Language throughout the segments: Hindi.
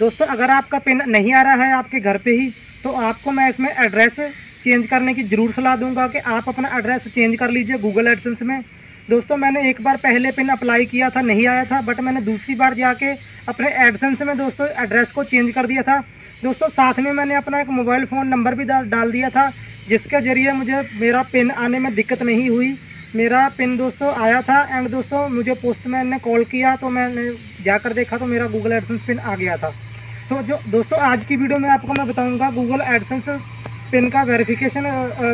दोस्तों अगर आपका पिन नहीं आ रहा है आपके घर पे ही, तो आपको मैं इसमें एड्रेस चेंज करने की ज़रूर सलाह दूंगा कि आप अपना एड्रेस चेंज कर लीजिए गूगल एडसेंस में। दोस्तों मैंने एक बार पहले पिन अप्लाई किया था, नहीं आया था, बट मैंने दूसरी बार जाके अपने एडसेंस में दोस्तों एड्रेस को चेंज कर दिया था। दोस्तों साथ में मैंने अपना एक मोबाइल फ़ोन नंबर भी डाल दिया था, जिसके ज़रिए मुझे मेरा पिन आने में दिक्कत नहीं हुई। मेरा पिन दोस्तों आया था एंड दोस्तों मुझे पोस्टमैन ने कॉल किया तो मैंने जाकर देखा तो मेरा गूगल एडसेंस पिन आ गया था। तो जो दोस्तों आज की वीडियो में आपको मैं बताऊंगा गूगल एडसेंस पिन का वेरिफिकेशन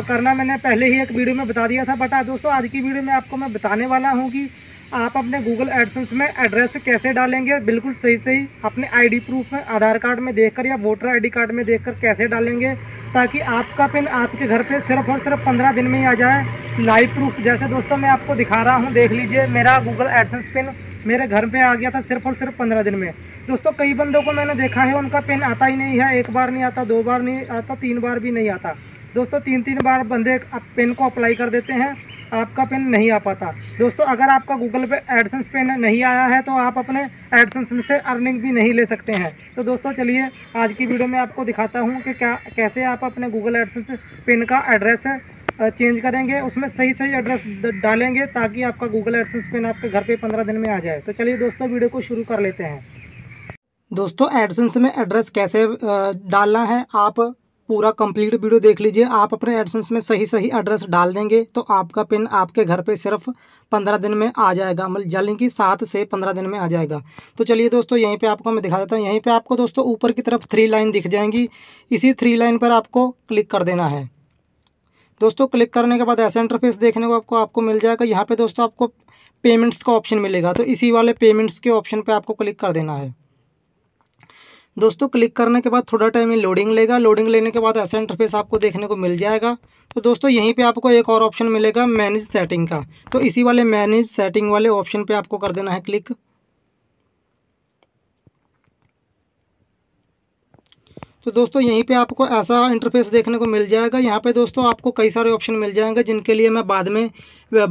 करना, मैंने पहले ही एक वीडियो में बता दिया था, बट दोस्तों आज की वीडियो में आपको मैं बताने वाला हूं कि आप अपने गूगल एडसेंस में एड्रेस कैसे डालेंगे, बिल्कुल सही अपने आईडी प्रूफ में, आधार कार्ड में देखकर या वोटर आईडी कार्ड में देखकर कैसे डालेंगे, ताकि आपका पिन आपके घर पे सिर्फ और सिर्फ 15 दिन में ही आ जाए। लाइव प्रूफ जैसे दोस्तों मैं आपको दिखा रहा हूँ, देख लीजिए मेरा गूगल एडसेंस पिन मेरे घर पे आ गया था सिर्फ और सिर्फ 15 दिन में। दोस्तों कई बंदों को मैंने देखा है उनका पिन आता ही नहीं है, एक बार नहीं आता, दो बार नहीं आता, तीन बार भी नहीं आता। दोस्तों तीन बार बंदे पिन को अप्लाई कर देते हैं, आपका पिन नहीं आ पाता। दोस्तों अगर आपका गूगल पे एडसेंस पिन नहीं आया है तो आप अपने एडसेंस में से अर्निंग भी नहीं ले सकते हैं। तो दोस्तों चलिए आज की वीडियो में आपको दिखाता हूँ कि कैसे आप अपने गूगल एडसेंस पिन का एड्रेस चेंज करेंगे, उसमें सही एड्रेस डालेंगे, ताकि आपका गूगल एडसेंस पिन आपके घर पे 15 दिन में आ जाए। तो चलिए दोस्तों वीडियो को शुरू कर लेते हैं। दोस्तों एडसेंस में एड्रेस कैसे डालना है, आप पूरा कंप्लीट वीडियो देख लीजिए। आप अपने एडसेंस में सही एड्रेस डाल देंगे तो आपका पिन आपके घर पे सिर्फ 15 दिन में आ जाएगा, मतलब यानी कि 7 से 15 दिन में आ जाएगा। तो चलिए दोस्तों यहीं पे आपको मैं दिखा देता हूँ। यहीं पे आपको दोस्तों ऊपर की तरफ 3 लाइन दिख जाएंगी, इसी 3 लाइन पर आपको क्लिक कर देना है। दोस्तों क्लिक करने के बाद ऐसा इंटरफेस देखने को आपको मिल जाएगा। यहाँ पे दोस्तों आपको पेमेंट्स का ऑप्शन मिलेगा, तो इसी वाले पेमेंट्स के ऑप्शन पे आपको क्लिक कर देना है। दोस्तों क्लिक करने के बाद थोड़ा टाइम ये लोडिंग लेगा, लोडिंग लेने के बाद ऐसा इंटरफेस आपको देखने को मिल जाएगा। तो दोस्तों यहीं पे आपको एक और ऑप्शन मिलेगा मैनेज सेटिंग का, तो इसी वाले मैनेज सेटिंग वाले ऑप्शन पर आपको कर देना है क्लिक। तो दोस्तों यहीं पे आपको ऐसा इंटरफेस देखने को मिल जाएगा। यहाँ पे दोस्तों आपको कई सारे ऑप्शन मिल जाएंगे, जिनके लिए मैं बाद में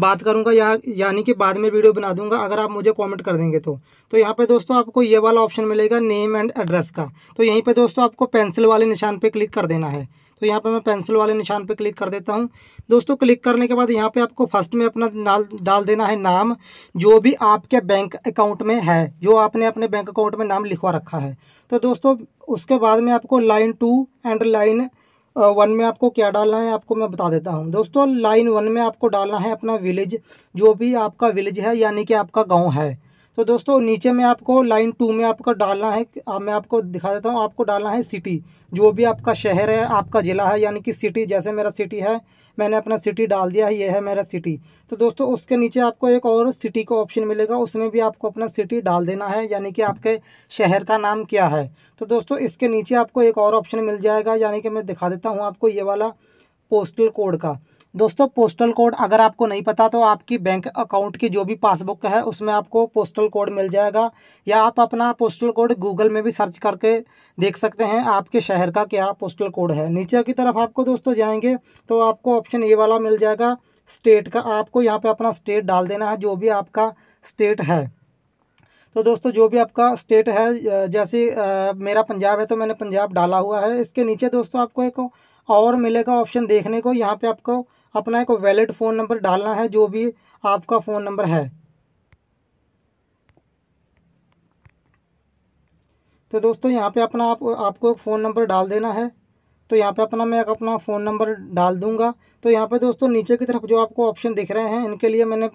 बात करूँगा यानी कि बाद में वीडियो बना दूंगा, अगर आप मुझे कमेंट कर देंगे तो यहाँ पे दोस्तों आपको ये वाला ऑप्शन मिलेगा नेम एंड एड्रेस का। तो यहीं पे दोस्तों आपको पेंसिल वाले निशान पर क्लिक कर देना है। तो यहाँ पर मैं पेंसिल वाले निशान पर क्लिक कर देता हूँ। दोस्तों क्लिक करने के बाद यहाँ पर आपको फर्स्ट में अपना डाल देना है नाम, जो भी आपके बैंक अकाउंट में है, जो आपने अपने बैंक अकाउंट में नाम लिखवा रखा है। तो दोस्तों उसके बाद में आपको लाइन 2 एंड लाइन 1 में आपको क्या डालना है आपको मैं बता देता हूं। दोस्तों लाइन 1 में आपको डालना है अपना विलेज, जो भी आपका विलेज है यानी कि आपका गांव है। तो दोस्तों नीचे में आपको लाइन 2 में आपको डालना है, मैं आपको दिखा देता हूं, आपको डालना है सिटी, जो भी आपका शहर है, आपका ज़िला है, यानी कि सिटी। जैसे मेरा सिटी है, मैंने अपना सिटी डाल दिया है, ये है मेरा सिटी। तो दोस्तों उसके नीचे आपको एक और सिटी का ऑप्शन मिलेगा, उसमें भी आपको अपना सिटी डाल देना है, यानी कि आपके शहर का नाम क्या है। तो दोस्तों इसके नीचे आपको एक और ऑप्शन मिल जाएगा, यानी कि मैं दिखा देता हूँ आपको ये वाला पोस्टल कोड का। दोस्तों पोस्टल कोड अगर आपको नहीं पता तो आपकी बैंक अकाउंट की जो भी पासबुक है उसमें आपको पोस्टल कोड मिल जाएगा, या आप अपना पोस्टल कोड गूगल में भी सर्च करके देख सकते हैं आपके शहर का क्या पोस्टल कोड है। नीचे की तरफ आपको दोस्तों जाएंगे तो आपको ऑप्शन ये वाला मिल जाएगा स्टेट का, आपको यहाँ पे अपना स्टेट डाल देना है, जो भी आपका स्टेट है। तो दोस्तों जो भी आपका स्टेट है, जैसे मेरा पंजाब है तो मैंने पंजाब डाला हुआ है। इसके नीचे दोस्तों आपको एक और मिलेगा ऑप्शन देखने को, यहाँ पे आपको अपना एक वैलिड फ़ोन नंबर डालना है, जो भी आपका फ़ोन नंबर है। तो दोस्तों यहाँ पे अपना आपको एक फ़ोन नंबर डाल देना है। तो यहाँ पे मैं अपना फ़ोन नंबर डाल दूंगा। तो यहाँ पे दोस्तों नीचे की तरफ जो आपको ऑप्शन दिख रहे हैं, इनके लिए मैंने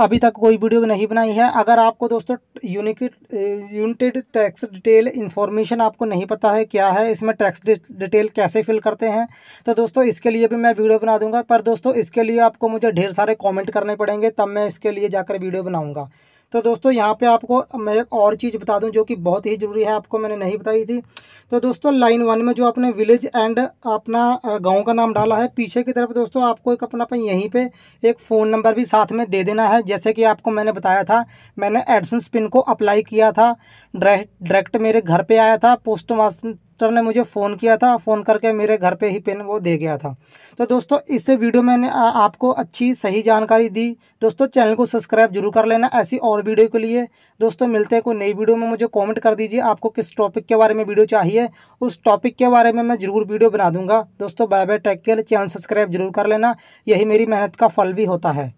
अभी तक कोई वीडियो नहीं बनाई है। अगर आपको दोस्तों यूनिटेड टैक्स डिटेल इन्फॉर्मेशन आपको नहीं पता है क्या है, इसमें टैक्स डिटेल कैसे फिल करते हैं, तो दोस्तों इसके लिए भी मैं वीडियो बना दूंगा। पर दोस्तों इसके लिए आपको मुझे ढेर सारे कमेंट करने पड़ेंगे, तब मैं इसके लिए जाकर वीडियो बनाऊँगा। तो दोस्तों यहाँ पे आपको मैं एक और चीज़ बता दूं, जो कि बहुत ही ज़रूरी है, आपको मैंने नहीं बताई थी। तो दोस्तों लाइन 1 में जो आपने विलेज एंड अपना गांव का नाम डाला है, पीछे की तरफ दोस्तों आपको एक अपना यहीं पे एक फ़ोन नंबर भी साथ में दे देना है। जैसे कि आपको मैंने बताया था, मैंने एडसेंस पिन को अप्लाई किया था, डायरेक्ट मेरे घर पर आया था, पोस्ट डॉक्टर ने मुझे फ़ोन किया था, फ़ोन करके मेरे घर पे ही पेन वो दे गया था। तो दोस्तों इससे वीडियो मैंने आपको अच्छी सही जानकारी दी। दोस्तों चैनल को सब्सक्राइब जरूर कर लेना ऐसी और वीडियो के लिए। दोस्तों मिलते हैं कोई नई वीडियो में, मुझे कॉमेंट कर दीजिए आपको किस टॉपिक के बारे में वीडियो चाहिए, उस टॉपिक के बारे में मैं ज़रूर वीडियो बना दूँगा। दोस्तों bye bye, take care, channel subscribe जरूर कर लेना, यही मेरी मेहनत का फल भी होता है।